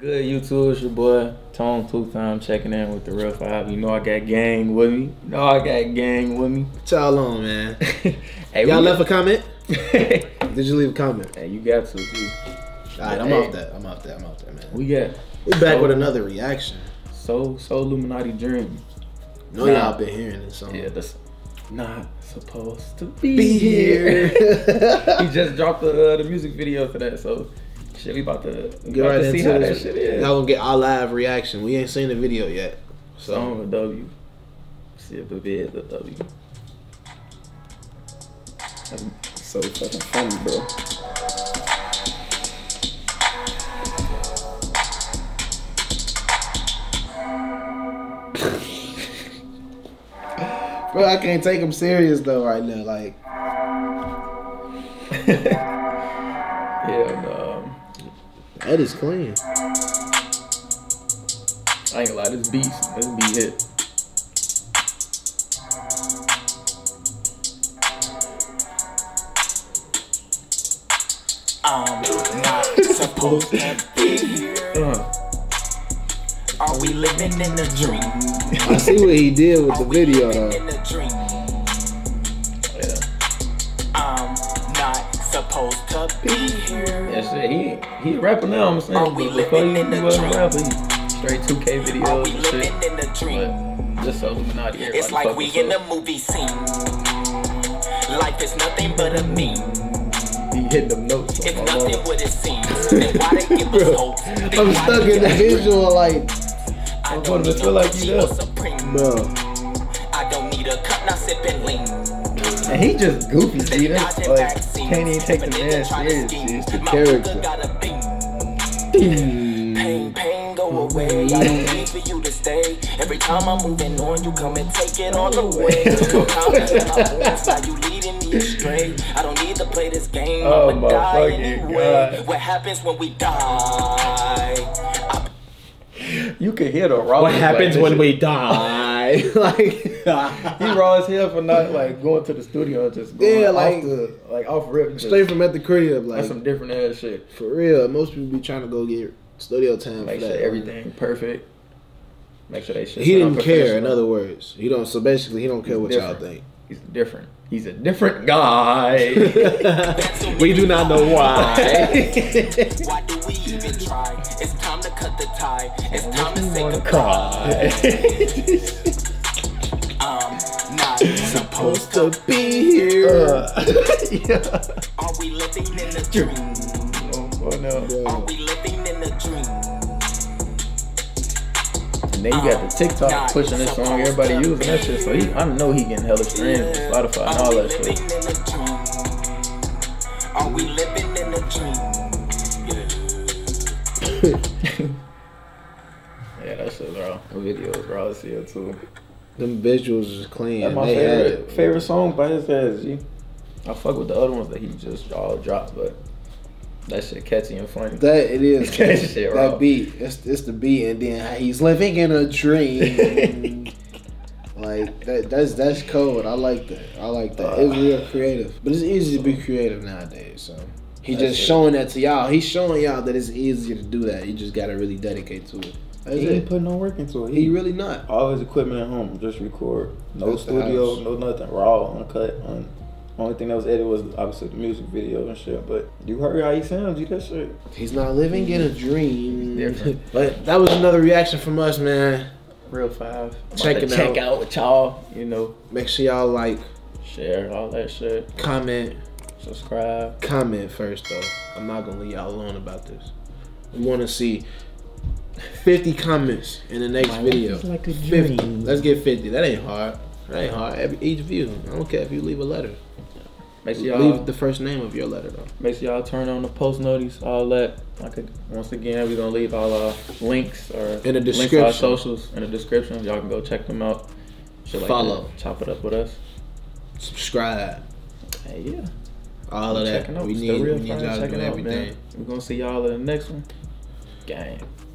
Good, YouTube, it's your boy Tone Two Time checking in with The Real Five. You know I got gang with me. What y'all on, man? Hey, y'all left a comment? Did you leave a comment? Hey, you got to, dude. Alright, I'm off that, man. We're back with another reaction. So Illuminati Dream. No, y'all been hearing this song. Yeah, that's not supposed to be here. He just dropped the music video for that, so shit, we about to get right into that shit is. Y'all gonna get our live reaction. We ain't seen the video yet. So song of W. See if the video is a W. That's so fucking funny, bro. Bro, I can't take him serious though right now. Like, yeah, no. That is clean. I ain't gonna lie, this beat hit. I'm not supposed to be here. Are we living in a dream? I see what he did with the video though. Yeah. I'm not supposed to be here. He rapping now, I'm saying. Are we living in a dream? Straight 2K videos. Are we living in a dream? But just Illuminati. It's like we in a movie scene. Life is nothing but a meme. He hit them notes. It's nothing what it seems. Then why they give us hope? I'm stuck in the visual, like I'm going to feel like you does. No. I don't need a cup, now sip and lean. And he just goofy, dude. Like, can't even take the man serious. It's the character. Pain, go away. I don't need for you to stay. Every time I'm moving on, you come and take it all away. You leading me astray. I don't need to play this game. Oh my fucking god! What happens when we die? You can hear the raw. What happens when we die? Like, he raw as hell for not like going to the studio and just going off rip straight from at the crib. Like, that's some different ass shit for real. Most people be trying to go get studio time. Make for sure that. Everything perfect. Make sure they shit. He didn't care. In other words, he don't. So basically, he don't care what y'all think. He's different. He's a different guy. We do not know why. Why do we even try? It's time to cut the tie. It's time to say goodbye. I'm not supposed to be here. Yeah. Are we living in a dream? Oh, no. Are we living in a dream? And then you got the TikTok pushing this song. Everybody using that shit. So I know he getting hella streams, Spotify, and all that shit. Are we living in a dream? Yeah, that shit's raw. The video's raw as hell too. Them visuals is clean. That's my favorite song by his ass, G. I fuck with the other ones that he just all dropped, but that shit catchy and funny. That it is. Shit, that beat, it's the beat, and then he's living in a dream. Like that's cold. I like that. It's real creative, but it's easy to be creative nowadays. So he just showing that to y'all. He's showing y'all that it's easy to do that. You just gotta really dedicate to it. He ain't putting no work into it. He really not. All his equipment at home, just record. No studio, no nothing. Raw, uncut. Only thing that was edited was obviously the music video and shit. But you heard how he sounds. You that shit. He's not living in a dream. But that was another reaction from us, man. Real Five. Check out with y'all. You know, make sure y'all like, share, all that shit. Comment, subscribe. Comment first though. I'm not gonna leave y'all alone about this. We want to see 50 comments in the next video. Like a dream. 50. Let's get 50. That ain't hard. Each view. I don't care if you leave a letter. Make sure y'all leave the first name of your letter though. Make sure y'all turn on the post notice, all that. Once again, we're gonna leave all our links in the description. Links to our socials in the description. Y'all can go check them out. Follow. Like, chop it up with us. Subscribe. Hey, yeah. All of that. We need y'all to do everything. We're gonna see y'all in the next one. Gang.